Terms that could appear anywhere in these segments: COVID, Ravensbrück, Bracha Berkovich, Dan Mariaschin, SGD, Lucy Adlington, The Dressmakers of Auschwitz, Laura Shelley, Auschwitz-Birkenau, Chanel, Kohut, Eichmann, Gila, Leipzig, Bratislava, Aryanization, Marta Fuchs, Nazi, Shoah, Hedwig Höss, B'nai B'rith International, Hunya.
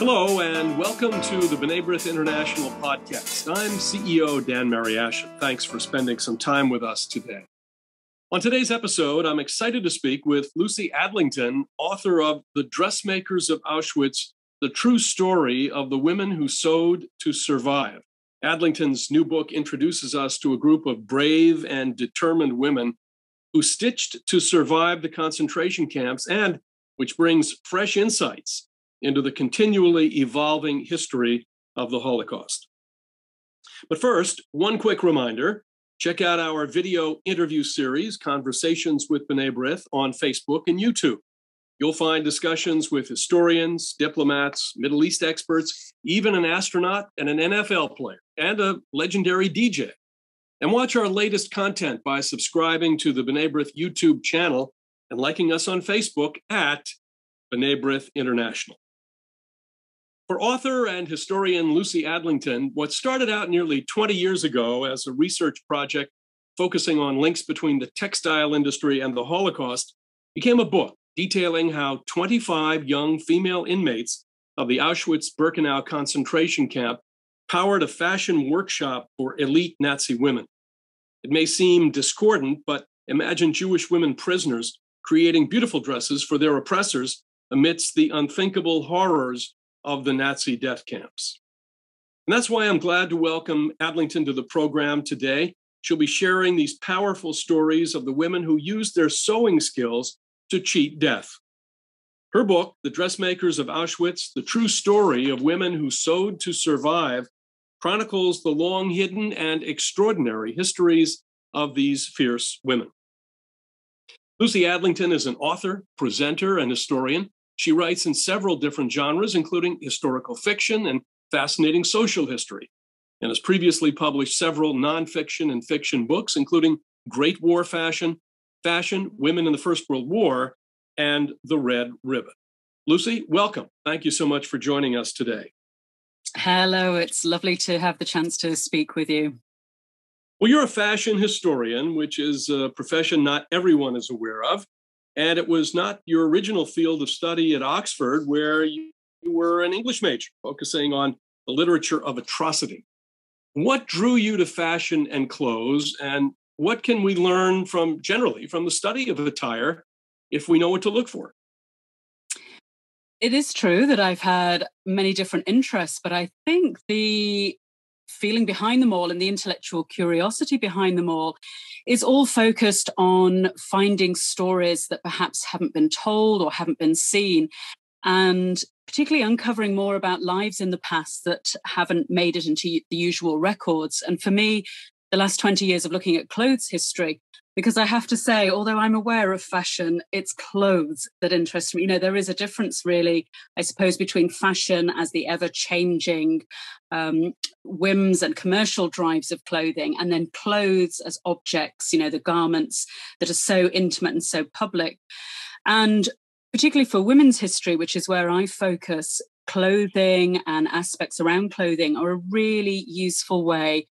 Hello and welcome to the B'nai B'rith International podcast. I'm CEO Dan Mariaschin. Thanks for spending some time with us today. On today's episode, I'm excited to speak with Lucy Adlington, author of The Dressmakers of Auschwitz, The True Story of the Women Who Sewed to Survive. Adlington's new book introduces us to a group of brave and determined women who stitched to survive the concentration camps and which brings fresh insights into the continually evolving history of the Holocaust. But first, one quick reminder, check out our video interview series, Conversations with B'nai B'rith, on Facebook and YouTube. You'll find discussions with historians, diplomats, Middle East experts, even an astronaut and an NFL player, and a legendary DJ. And watch our latest content by subscribing to the B'nai B'rith YouTube channel and liking us on Facebook at B'nai B'rith International. For author and historian Lucy Adlington, what started out nearly 20 years ago as a research project focusing on links between the textile industry and the Holocaust became a book detailing how 25 young female inmates of the Auschwitz-Birkenau concentration camp powered a fashion workshop for elite Nazi women. It may seem discordant, but imagine Jewish women prisoners creating beautiful dresses for their oppressors amidst the unthinkable horrors of the Nazi death camps. And that's why I'm glad to welcome Adlington to the program today. She'll be sharing these powerful stories of the women who used their sewing skills to cheat death. Her book, The Dressmakers of Auschwitz, The True Story of Women Who Sewed to Survive, chronicles the long-hidden and extraordinary histories of these fierce women. Lucy Adlington is an author, presenter, and historian. She writes in several different genres, including historical fiction and fascinating social history, and has previously published several nonfiction and fiction books, including Great War Fashion, Fashion, Women in the First World War, and The Red Ribbon. Lucy, welcome. Thank you so much for joining us today. Hello, it's lovely to have the chance to speak with you. Well, you're a fashion historian, which is a profession not everyone is aware of. And it was not your original field of study at Oxford, where you were an English major, focusing on the literature of atrocity. What drew you to fashion and clothes, and what can we learn from, generally, from the study of attire if we know what to look for? It is true that I've had many different interests, but I think the feeling behind them all and the intellectual curiosity behind them all is all focused on finding stories that perhaps haven't been told or haven't been seen, and particularly uncovering more about lives in the past that haven't made it into the usual records. And for me, the last 20 years of looking at clothes history, because I have to say, although I'm aware of fashion, it's clothes that interest me. You know, there is a difference really, I suppose, between fashion as the ever-changing whims and commercial drives of clothing, and then clothes as objects, you know, the garments that are so intimate and so public. And particularly for women's history, which is where I focus, clothing and aspects around clothing are a really useful way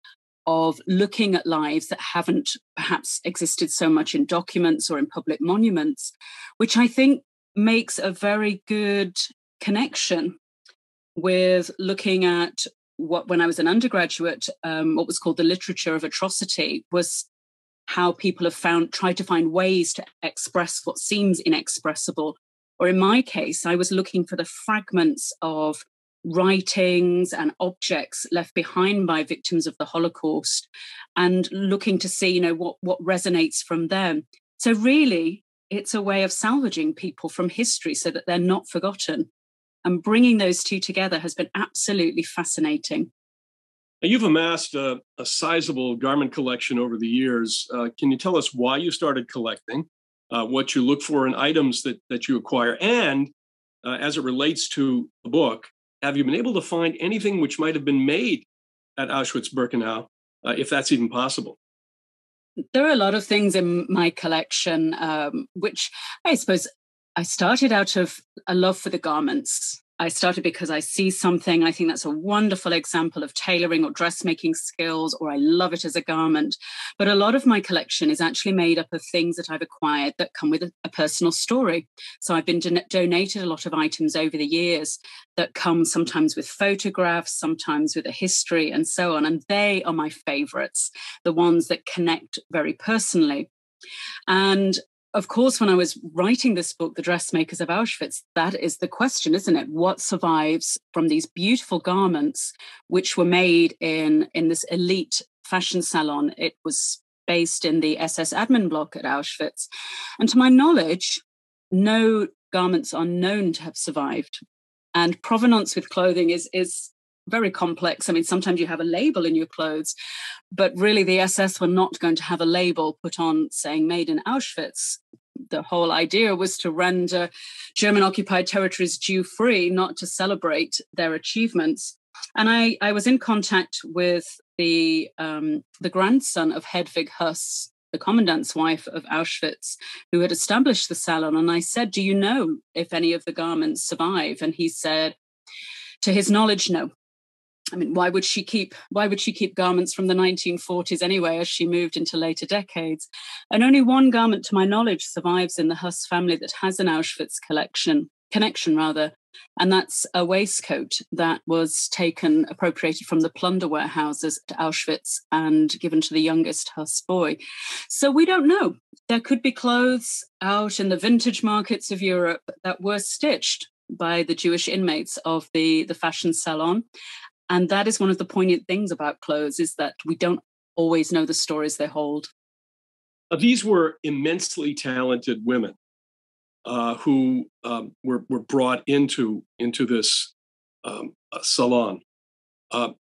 of looking at lives that haven't perhaps existed so much in documents or in public monuments, which I think makes a very good connection with looking at what, when I was an undergraduate, what was called the literature of atrocity, was how people have tried to find ways to express what seems inexpressible. Or in my case, I was looking for the fragments of writings and objects left behind by victims of the Holocaust, and looking to see, you know, what resonates from them. So really, it's a way of salvaging people from history so that they're not forgotten. And bringing those two together has been absolutely fascinating. Now, you've amassed a sizable garment collection over the years. Can you tell us why you started collecting, what you look for in items that you acquire, and as it relates to the book, have you been able to find anything which might have been made at Auschwitz-Birkenau, if that's even possible? There are a lot of things in my collection, which I suppose I started out of a love for the garments. I started because I see something. I think that's a wonderful example of tailoring or dressmaking skills, or I love it as a garment. But a lot of my collection is actually made up of things that I've acquired that come with a personal story. So I've been donated a lot of items over the years that come sometimes with photographs, sometimes with a history and so on. And they are my favorites, the ones that connect very personally. And of course, when I was writing this book, The Dressmakers of Auschwitz, that is the question, isn't it? What survives from these beautiful garments, which were made in this elite fashion salon? It was based in the SS admin block at Auschwitz. And to my knowledge, no garments are known to have survived. And provenance with clothing is very complex. I mean, sometimes you have a label in your clothes, but really the SS were not going to have a label put on saying made in Auschwitz. The whole idea was to render German occupied territories Jew free, not to celebrate their achievements. And I was in contact with the grandson of Hedwig Höss, the commandant's wife of Auschwitz, who had established the salon. And I said, do you know if any of the garments survive? And he said, to his knowledge, no. I mean, why would she keep garments from the 1940s anyway, as she moved into later decades? And only one garment, to my knowledge, survives in the Höss family that has an Auschwitz connection, and that's a waistcoat that was taken, appropriated from the plunder warehouses at Auschwitz and given to the youngest Höss boy. So we don't know. There could be clothes out in the vintage markets of Europe that were stitched by the Jewish inmates of the fashion salon. And that is one of the poignant things about clothes, is that we don't always know the stories they hold. These were immensely talented women who were brought into this salon.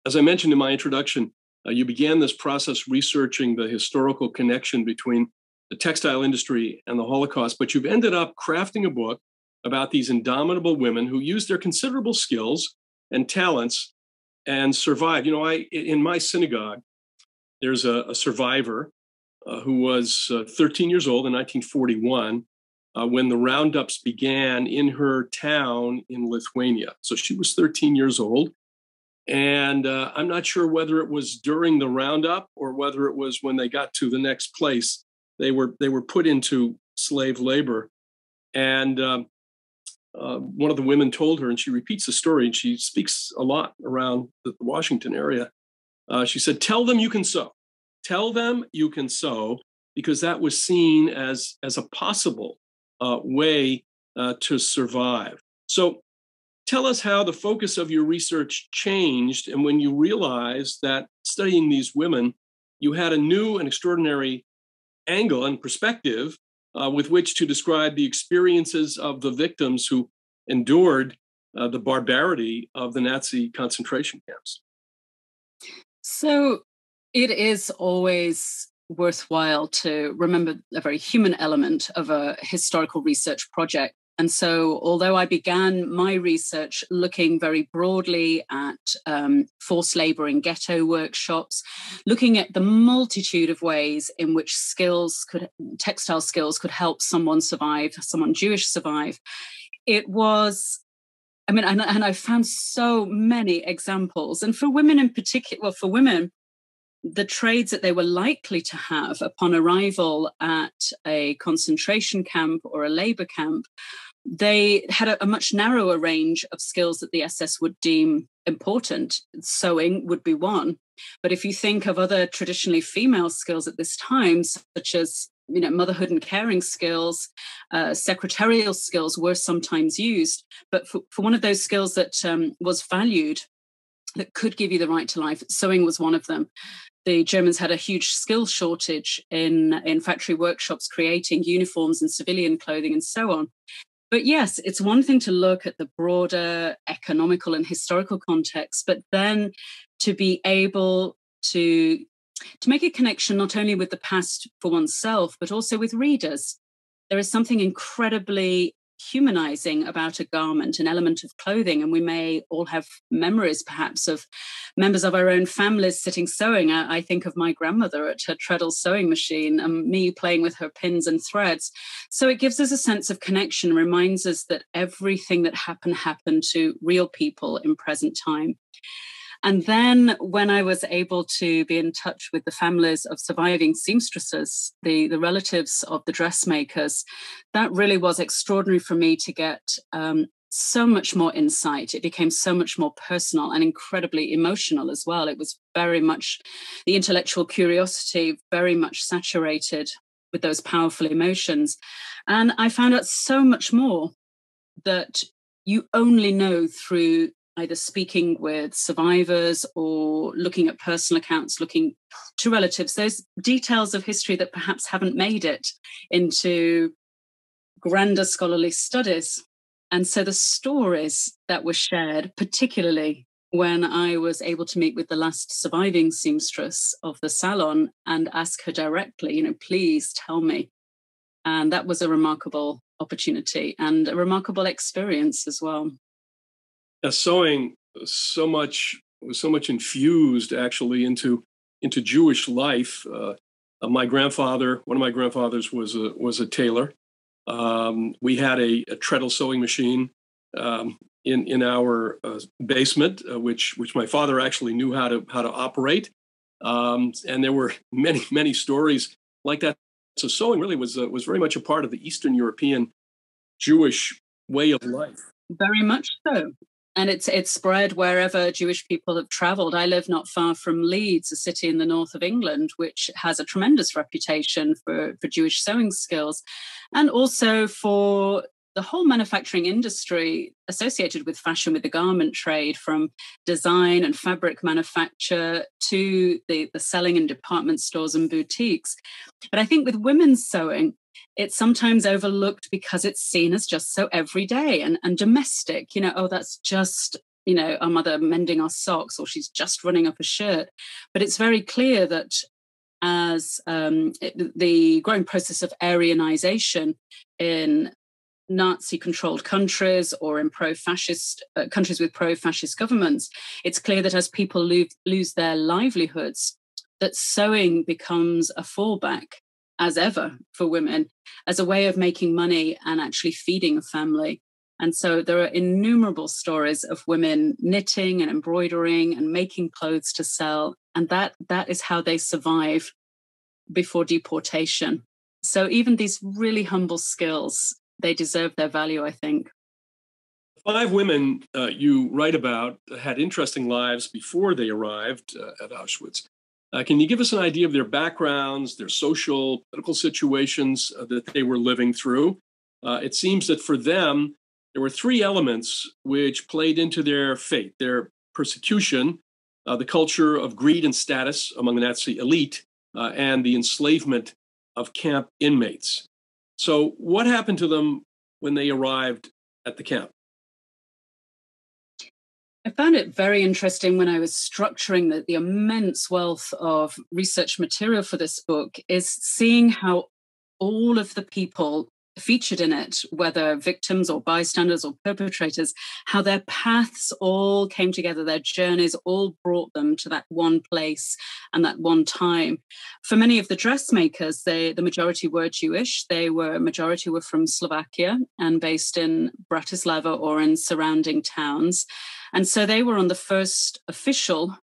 As I mentioned in my introduction, you began this process researching the historical connection between the textile industry and the Holocaust, but you've ended up crafting a book about these indomitable women who used their considerable skills and talents and survived. You know, in my synagogue, there's a survivor who was 13 years old in 1941 when the roundups began in her town in Lithuania. So she was 13 years old. And I'm not sure whether it was during the roundup or whether it was when they got to the next place. They were put into slave labor. And one of the women told her, and she repeats the story, and she speaks a lot around the Washington area. She said, tell them you can sew. Tell them you can sew, because that was seen as a possible way to survive. So tell us how the focus of your research changed, and when you realized that studying these women, you had a new and extraordinary angle and perspective with which to describe the experiences of the victims who endured the barbarity of the Nazi concentration camps. So it is always worthwhile to remember a very human element of a historical research project. And so although I began my research looking very broadly at forced labor in ghetto workshops, looking at the multitude of ways in which textile skills could help someone survive, someone Jewish survive, it was, I mean, and I found so many examples. And for women in particular, well, for women, the trades that they were likely to have upon arrival at a concentration camp or a labor camp, they had a much narrower range of skills that the SS would deem important. Sewing would be one. But if you think of other traditionally female skills at this time, such as, you know, motherhood and caring skills, secretarial skills were sometimes used. But for one of those skills that was valued, that could give you the right to life, sewing was one of them. The Germans had a huge skill shortage in factory workshops creating uniforms and civilian clothing and so on. But yes, it's one thing to look at the broader economical and historical context, but then to be able to make a connection not only with the past for oneself, but also with readers. There is something incredibly humanizing about a garment, an element of clothing. And we may all have memories, perhaps, of members of our own families sitting sewing. I think of my grandmother at her treadle sewing machine and me playing with her pins and threads. So it gives us a sense of connection, reminds us that everything that happened to real people in present time. And then when I was able to be in touch with the families of surviving seamstresses, the relatives of the dressmakers, that really was extraordinary for me to get so much more insight. It became so much more personal and incredibly emotional as well. It was very much the intellectual curiosity, very much saturated with those powerful emotions. And I found out so much more that you only know through either speaking with survivors or looking at personal accounts, looking to relatives, those details of history that perhaps haven't made it into grander scholarly studies. And so the stories that were shared, particularly when I was able to meet with the last surviving seamstress of the salon and ask her directly, you know, please tell me. And that was a remarkable opportunity and a remarkable experience as well. Now, sewing was so much infused actually into Jewish life. My grandfather, one of my grandfathers, was a tailor. We had a treadle sewing machine in our basement, which my father actually knew how to operate. And there were many stories like that. So sewing really was very much a part of the Eastern European Jewish way of life. Very much so. And it's spread wherever Jewish people have traveled. I live not far from Leeds, a city in the north of England, which has a tremendous reputation for Jewish sewing skills and also for the whole manufacturing industry associated with fashion, with the garment trade, from design and fabric manufacture to the selling in department stores and boutiques. But I think with women's sewing, it's sometimes overlooked because it's seen as just so everyday and domestic, you know, oh, that's just, you know, our mother mending our socks, or she's just running up a shirt. But it's very clear that as the growing process of Aryanization in Nazi-controlled countries or in pro-fascist countries with pro-fascist governments, it's clear that as people lose their livelihoods, that sewing becomes a fallback as ever for women, as a way of making money and actually feeding a family. And so there are innumerable stories of women knitting and embroidering and making clothes to sell. And that is how they survive before deportation. So even these really humble skills, they deserve their value, I think. Five women you write about had interesting lives before they arrived at Auschwitz. Can you give us an idea of their backgrounds, their social, political situations that they were living through? It seems that for them, there were three elements which played into their fate: their persecution, the culture of greed and status among the Nazi elite, and the enslavement of camp inmates. So what happened to them when they arrived at the camp? I found it very interesting when I was structuring the immense wealth of research material for this book is seeing how all of the people featured in it, whether victims or bystanders or perpetrators, how their paths all came together, their journeys all brought them to that one place and that one time. For many of the dressmakers, the majority were Jewish. Majority were from Slovakia and based in Bratislava or in surrounding towns. And so they were on the first official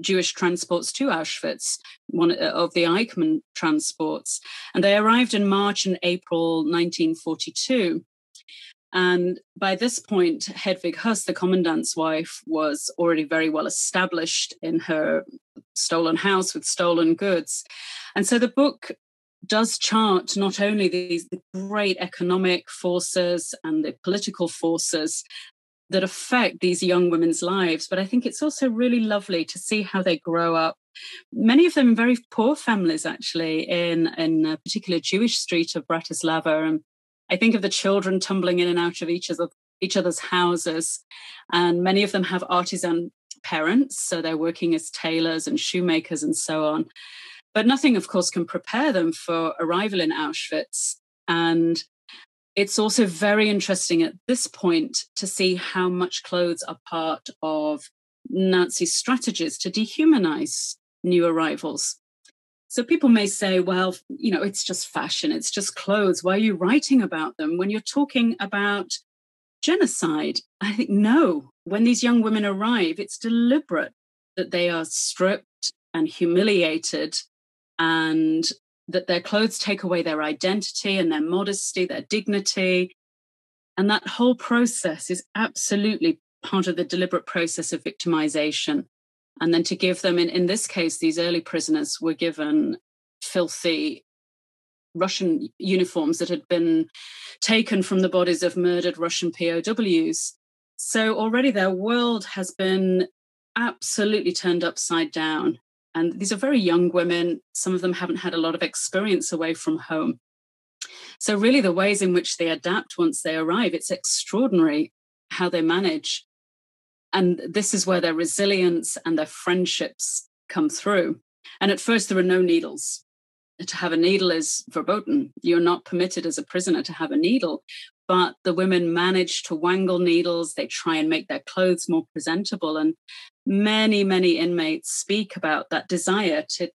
Jewish transports to Auschwitz, one of the Eichmann transports. And they arrived in March and April 1942. And by this point, Hedwig Höss, the commandant's wife, was already very well established in her stolen house with stolen goods. And so the book does chart not only these great economic forces and the political forces that affect these young women's lives, but I think it's also really lovely to see how they grow up. Many of them in very poor families, actually, in a particular Jewish street of Bratislava. And I think of the children tumbling in and out of each other's houses. And many of them have artisan parents, so they're working as tailors and shoemakers and so on. But nothing, of course, can prepare them for arrival in Auschwitz. And It's also very interesting at this point to see how much clothes are part of Nazi strategies to dehumanize new arrivals. So people may say, well, you know, it's just fashion, it's just clothes. Why are you writing about them when you're talking about genocide? I think, no, when these young women arrive, it's deliberate that they are stripped and humiliated and that their clothes take away their identity and their modesty, their dignity. And that whole process is absolutely part of the deliberate process of victimization. And then to give them, in this case, these early prisoners were given filthy Russian uniforms that had been taken from the bodies of murdered Russian POWs. So already their world has been absolutely turned upside down. And these are very young women. Some of them haven't had a lot of experience away from home. So really the ways in which they adapt once they arrive, it's extraordinary how they manage. And this is where their resilience and their friendships come through. And at first, there are no needles. To have a needle is verboten. You're not permitted as a prisoner to have a needle. But the women manage to wangle needles. They try and make their clothes more presentable. And many, many inmates speak about that desire to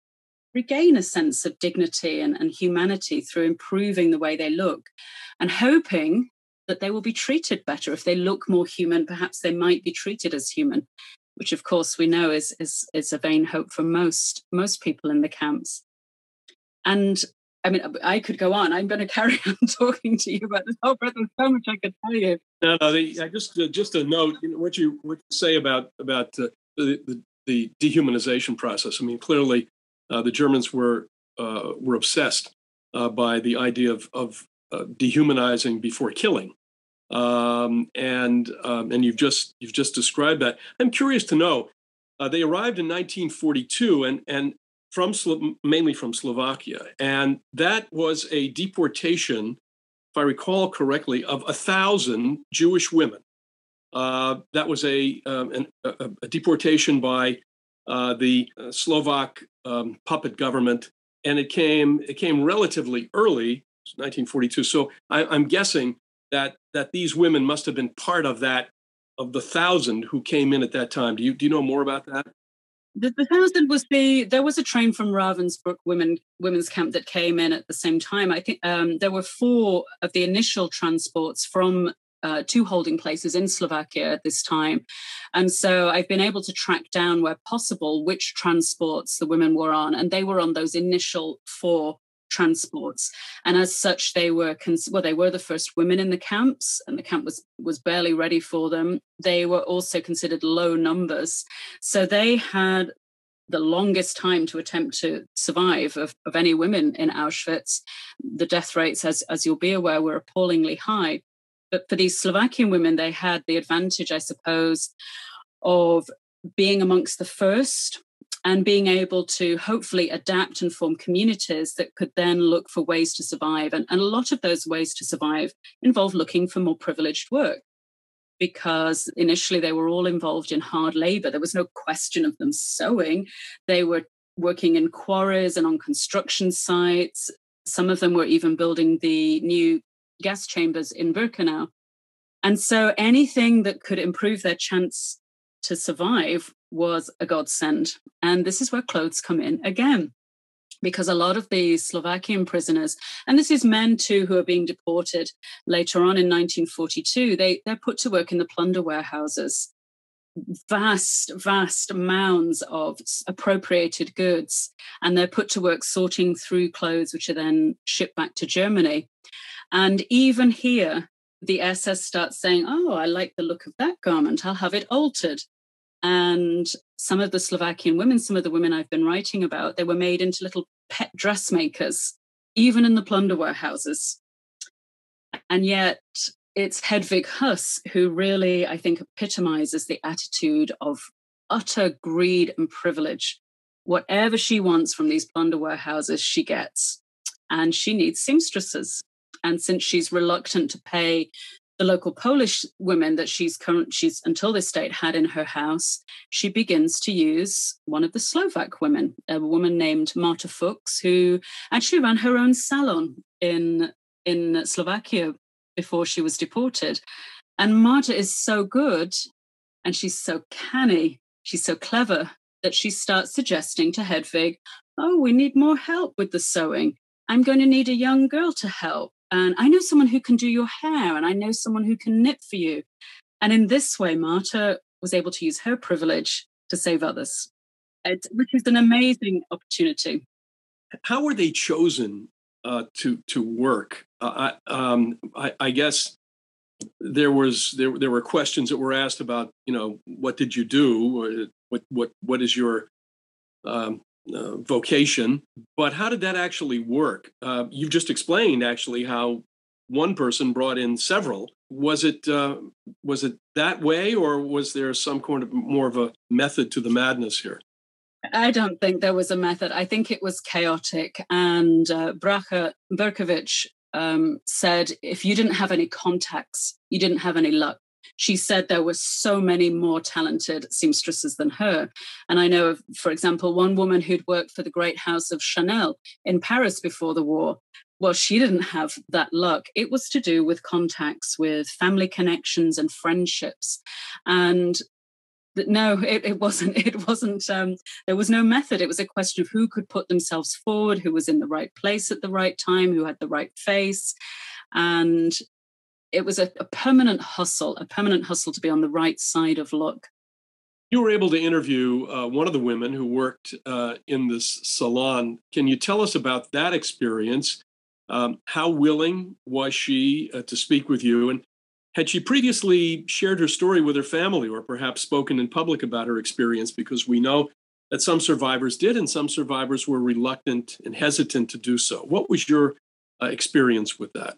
regain a sense of dignity and humanity through improving the way they look and hoping that they will be treated better. If they look more human, perhaps they might be treated as human, which of course we know is a vain hope for most people in the camps. And I mean, I could go on. I'm going to carry on talking to you about this whole breadth. There's so much I could tell you. Just a note, you know, what you say about the dehumanization process. I mean, clearly the Germans were obsessed by the idea of dehumanizing before killing, and you've just described that. I'm curious to know. They arrived in 1942, and mainly from Slovakia, and that was a deportation, if I recall correctly, of 1,000 Jewish women. That was a deportation by the Slovak puppet government, and it came relatively early. 1942. So I'm guessing that these women must have been part of that, of the 1,000 who came in at that time. Do you know more about that? The 1,000 was there was a train from Ravensbrück women's camp that came in at the same time. I think there were 4 of the initial transports from 2 holding places in Slovakia at this time. And so I've been able to track down where possible which transports the women were on, and they were on those initial 4 transports, and as such they were they were the first women in the camps, and the camp was barely ready for them. They were also considered low numbers, so they had the longest time to attempt to survive of any women in Auschwitz. The death rates, as you'll be aware, were appallingly high, but for these Slovakian women they had the advantage, I suppose, of being amongst the first and being able to hopefully adapt and form communities that could then look for ways to survive. And a lot of those ways to survive involve looking for more privileged work, because initially they were all involved in hard labor. There was no question of them sewing. They were working in quarries and on construction sites. Some of them were even building the new gas chambers in Birkenau. And so anything that could improve their chance to survive was a godsend. And this is where clothes come in again, because a lot of the Slovakian prisoners, and this is men too who are being deported later on in 1942, they're put to work in the plunder warehouses, vast mounds of appropriated goods, and they're put to work sorting through clothes, which are then shipped back to Germany. And even here, the SS starts saying, oh, I like the look of that garment, I'll have it altered. And some of the Slovakian women, some of the women I've been writing about, they were made into little pet dressmakers, even in the plunder warehouses. And yet it's Hedwig Höss who really, I think, epitomizes the attitude of utter greed and privilege. Whatever she wants from these plunder warehouses, she gets. And she needs seamstresses. And since she's reluctant to pay the local Polish women that she's until this date had in her house, she begins to use one of the Slovak women, a woman named Marta Fuchs, who actually ran her own salon in Slovakia before she was deported. And Marta is so good, and she's so canny, she's so clever, that she starts suggesting to Hedwig, oh, we need more help with the sewing. I'm going to need a young girl to help. And I know someone who can do your hair, and I know someone who can knit for you. And in this way, Marta was able to use her privilege to save others, which is an amazing opportunity. How were they chosen to work? I guess there were questions that were asked about, you know, what did you do, or what is your vocation? But how did that actually work? You've just explained actually how one person brought in several. Was it that way, or was there some kind of more of a method to the madness here? I don't think there was a method. I think it was chaotic. And Bracha Berkovich said, if you didn't have any contacts, you didn't have any luck. She said there were so many more talented seamstresses than her. And I know of, for example, one woman who'd worked for the great house of Chanel in Paris before the war. Well, she didn't have that luck. It was to do with contacts, with family connections and friendships. And no, it wasn't. There was no method. It was a question of who could put themselves forward, who was in the right place at the right time, who had the right face. And it was a permanent hustle to be on the right side of luck. You were able to interview one of the women who worked in this salon. Can you tell us about that experience? How willing was she to speak with you? And had she previously shared her story with her family, or perhaps spoken in public about her experience? Because we know that some survivors did, and some survivors were reluctant and hesitant to do so. What was your experience with that?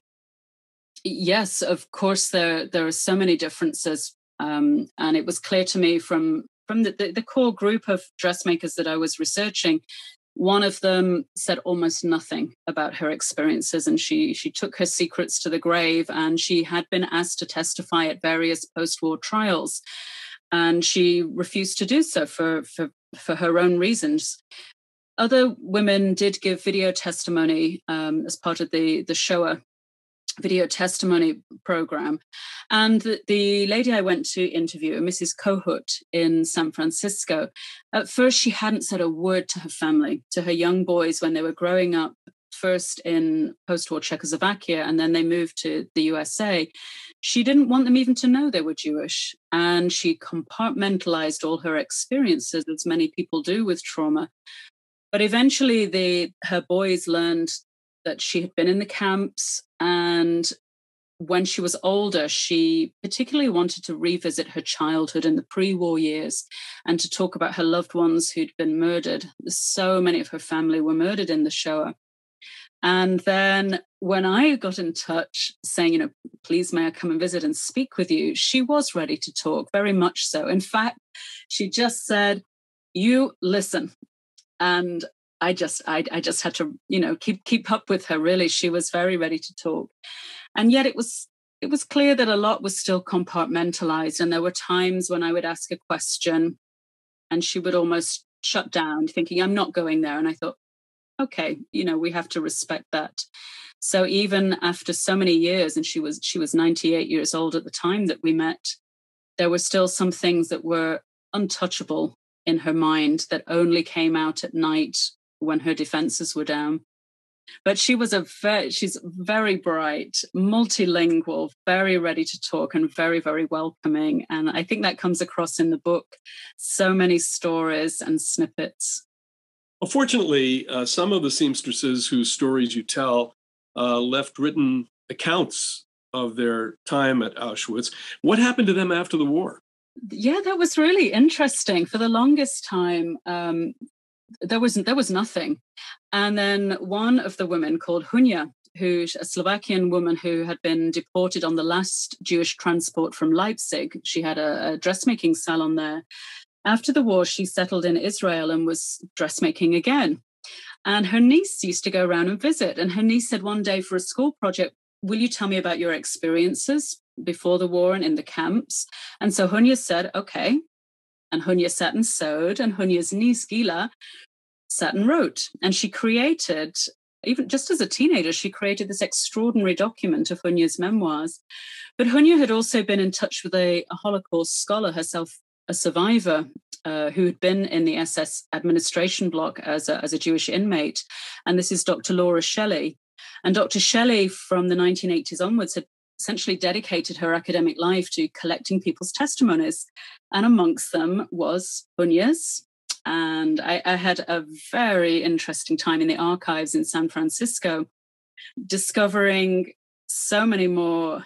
Yes, of course, there are so many differences. And it was clear to me from the core group of dressmakers that I was researching, one of them said almost nothing about her experiences, and she took her secrets to the grave, and she had been asked to testify at various post-war trials, and she refused to do so for her own reasons. Other women did give video testimony as part of the Shoah video testimony program. And the lady I went to interview, Mrs. Kohut in San Francisco, at first she hadn't said a word to her family, to her young boys when they were growing up, first in post-war Czechoslovakia, and then they moved to the USA. She didn't want them even to know they were Jewish. And she compartmentalized all her experiences, as many people do with trauma. But eventually her boys learned that she had been in the camps, and when she was older, she particularly wanted to revisit her childhood in the pre-war years and to talk about her loved ones who'd been murdered. So many of her family were murdered in the Shoah. And then when I got in touch saying, you know, please may I come and visit and speak with you, she was ready to talk, very much so. In fact, she just said, you listen. And I just had to, you know, keep up with her, really. She was very ready to talk. And yet it was clear that a lot was still compartmentalized. And there were times when I would ask a question and she would almost shut down, thinking, I'm not going there. And I thought, okay, you know, we have to respect that. So even after so many years, and she was 98 years old at the time that we met, there were still some things that were untouchable in her mind that only came out at night when her defenses were down. But she's very bright, multilingual, very ready to talk, and very, very welcoming. And I think that comes across in the book. So many stories and snippets. Well, fortunately, some of the seamstresses whose stories you tell left written accounts of their time at Auschwitz. What happened to them after the war? Yeah, that was really interesting. For the longest time, there was nothing. And then one of the women called Hunya, who's a Slovakian woman who had been deported on the last Jewish transport from Leipzig. She had a dressmaking salon there. After the war, she settled in Israel and was dressmaking again. And her niece used to go around and visit. And her niece said one day for a school project, will you tell me about your experiences before the war and in the camps? And so Hunya said, okay. And Hunya sat and sewed, and Hunya's niece, Gila, sat and wrote. And she created Even just as a teenager, she created this extraordinary document of Hunya's memoirs. But Hunya had also been in touch with a Holocaust scholar, herself a survivor, who had been in the SS administration block as a Jewish inmate. And this is Dr. Laura Shelley. And Dr. Shelley, from the 1980s onwards, had essentially dedicated her academic life to collecting people's testimonies. And amongst them was Hunya's. And I had a very interesting time in the archives in San Francisco, discovering so many more.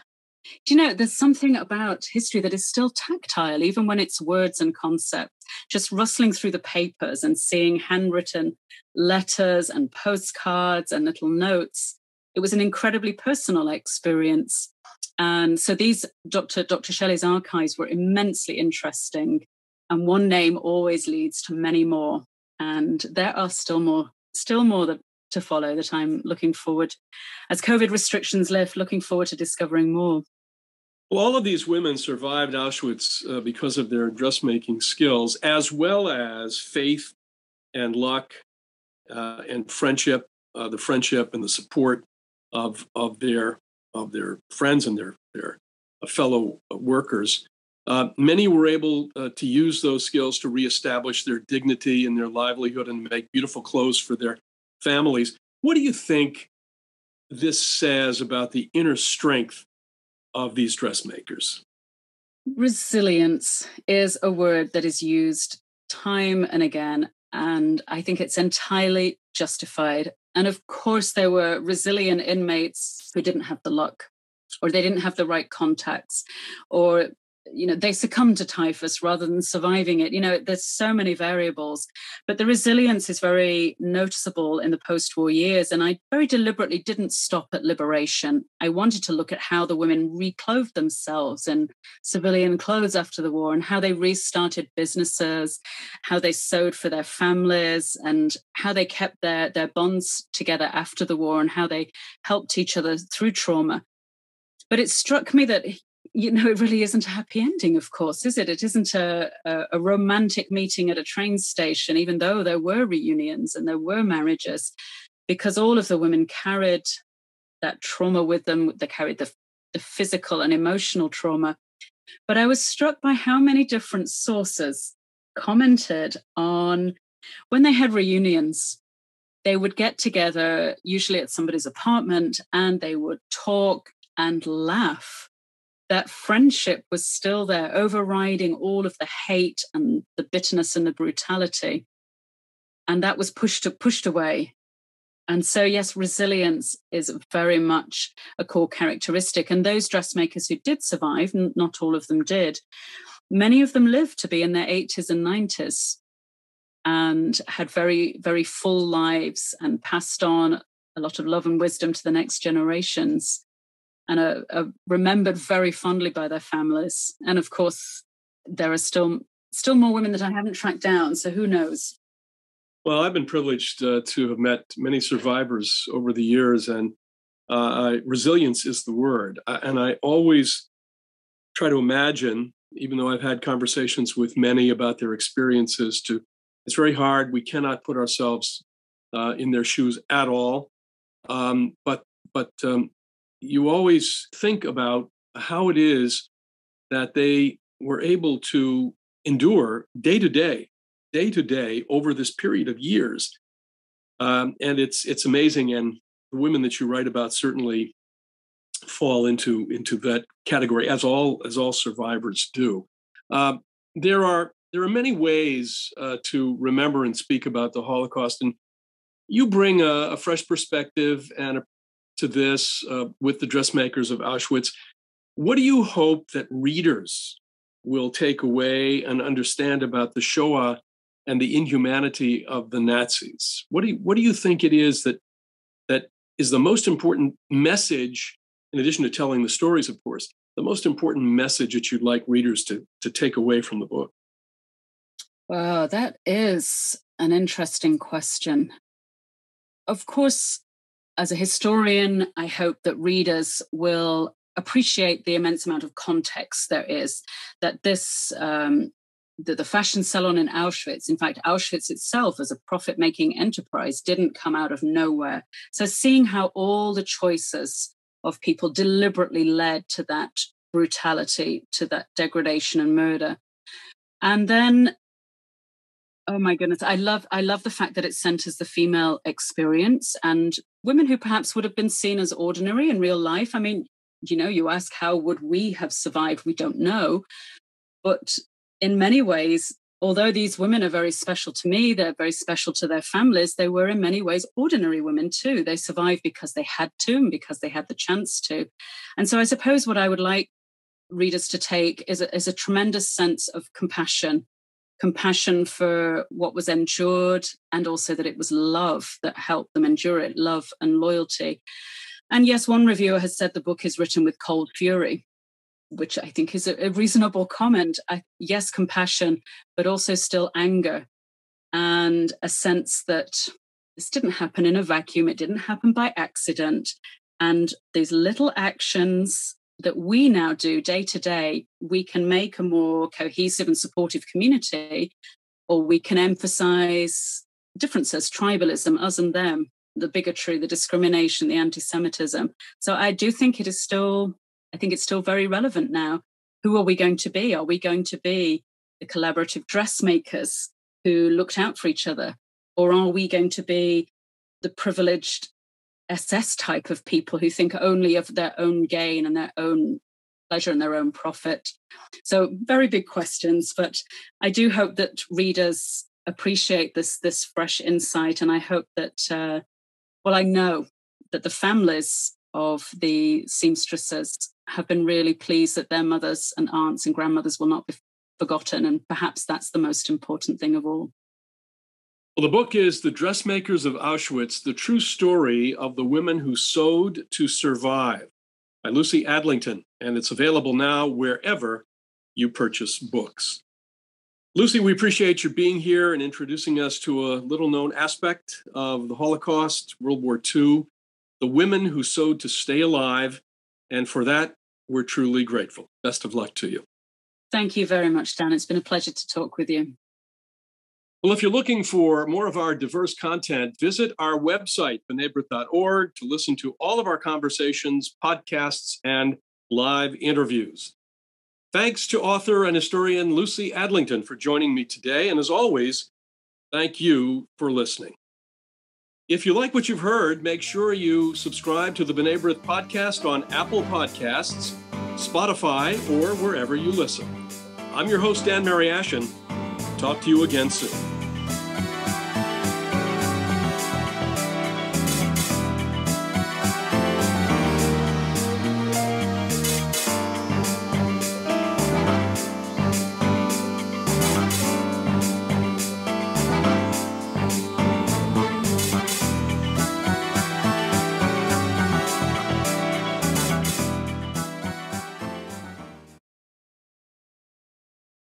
Do you know, there's something about history that is still tactile, even when it's words and concepts. Just rustling through the papers and seeing handwritten letters and postcards and little notes. It was an incredibly personal experience. And so these Dr. Shelley's archives were immensely interesting. And one name always leads to many more. And there are still more to follow that I'm looking forward, as COVID restrictions lift, looking forward to discovering more. Well, all of these women survived Auschwitz because of their dressmaking skills, as well as faith and luck and friendship, the friendship and the support of their friends and their fellow workers. Many were able to use those skills to reestablish their dignity and their livelihood and make beautiful clothes for their families. What do you think this says about the inner strength of these dressmakers? Resilience is a word that is used time and again, and I think it's entirely justified. And of course, there were resilient inmates who didn't have the luck, or they didn't have the right contacts, or they succumb to typhus rather than surviving it. There's so many variables, but the resilience is very noticeable in the post-war years. And I very deliberately didn't stop at liberation. I wanted to look at how the women reclothed themselves in civilian clothes after the war, and how they restarted businesses, how they sewed for their families, and how they kept their bonds together after the war, and how they helped each other through trauma. But it struck me that it really isn't a happy ending, of course, is it? It isn't a romantic meeting at a train station, even though there were reunions and there were marriages, because all of the women carried that trauma with them. They carried the physical and emotional trauma. But I was struck by how many different sources commented on when they had reunions. They would get together, usually at somebody's apartment, and they would talk and laugh. That friendship was still there, overriding all of the hate and the bitterness and the brutality. And that was pushed away. And so, yes, resilience is very much a core characteristic. And those dressmakers who did survive, not all of them did, many of them lived to be in their 80s and 90s and had very, very full lives and passed on a lot of love and wisdom to the next generations, and are remembered very fondly by their families. And of course, there are still more women that I haven't tracked down, so who knows? Well, I've been privileged to have met many survivors over the years, and resilience is the word. And I always try to imagine, even though I've had conversations with many about their experiences, it's very hard. We cannot put ourselves in their shoes at all. You always think about how it is that they were able to endure day to day over this period of years. And it's amazing. And the women that you write about certainly fall into that category, as all survivors do. There are many ways to remember and speak about the Holocaust. And you bring a fresh perspective and to this with the dressmakers of Auschwitz. What do you hope that readers will take away and understand about the Shoah and the inhumanity of the Nazis? What do you think it is that is the most important message, in addition to telling the stories, of course, the most important message that you'd like readers to take away from the book? Wow, that is an interesting question. Of course, as a historian, I hope that readers will appreciate the immense amount of context there is, that this the fashion salon in Auschwitz, in fact, Auschwitz itself as a profit-making enterprise didn't come out of nowhere. So seeing how all the choices of people deliberately led to that brutality, to that degradation and murder. And then, oh my goodness, I love the fact that it centers the female experience and women who perhaps would have been seen as ordinary in real life. I mean, you know, you ask how would we have survived? We don't know. But in many ways, although these women are very special to me, they're very special to their families, they were in many ways ordinary women too. They survived because they had to and because they had the chance to. And so I suppose what I would like readers to take is a tremendous sense of compassion for what was endured, and also that it was love that helped them endure it, love and loyalty. And yes, one reviewer has said the book is written with cold fury, which I think is a reasonable comment. Yes, compassion, but also still anger and a sense that this didn't happen in a vacuum. It didn't happen by accident. And these little actions that we now do day to day, we can make a more cohesive and supportive community, or we can emphasize differences, tribalism, us and them, the bigotry, the discrimination, the anti-Semitism. So I do think it's still very relevant now. Who are we going to be? Are we going to be the collaborative dressmakers who looked out for each other? Or are we going to be the privileged SS type of people who think only of their own gain and their own pleasure and their own profit? So very big questions, but I do hope that readers appreciate this fresh insight. And I hope that, I know that the families of the seamstresses have been really pleased that their mothers and aunts and grandmothers will not be forgotten. And perhaps that's the most important thing of all. Well, the book is The Dressmakers of Auschwitz, the true story of the women who sewed to survive, by Lucy Adlington. And it's available now wherever you purchase books. Lucy, we appreciate your being here and introducing us to a little known aspect of the Holocaust, World War II, the women who sewed to stay alive. And for that, we're truly grateful. Best of luck to you. Thank you very much, Dan. It's been a pleasure to talk with you. Well, if you're looking for more of our diverse content, visit our website, b'naibrith.org, to listen to all of our conversations, podcasts, and live interviews. Thanks to author and historian Lucy Adlington for joining me today. And as always, thank you for listening. If you like what you've heard, make sure you subscribe to the B'nai B'rith podcast on Apple Podcasts, Spotify, or wherever you listen. I'm your host, Dan Mariaschin. Talk to you again soon.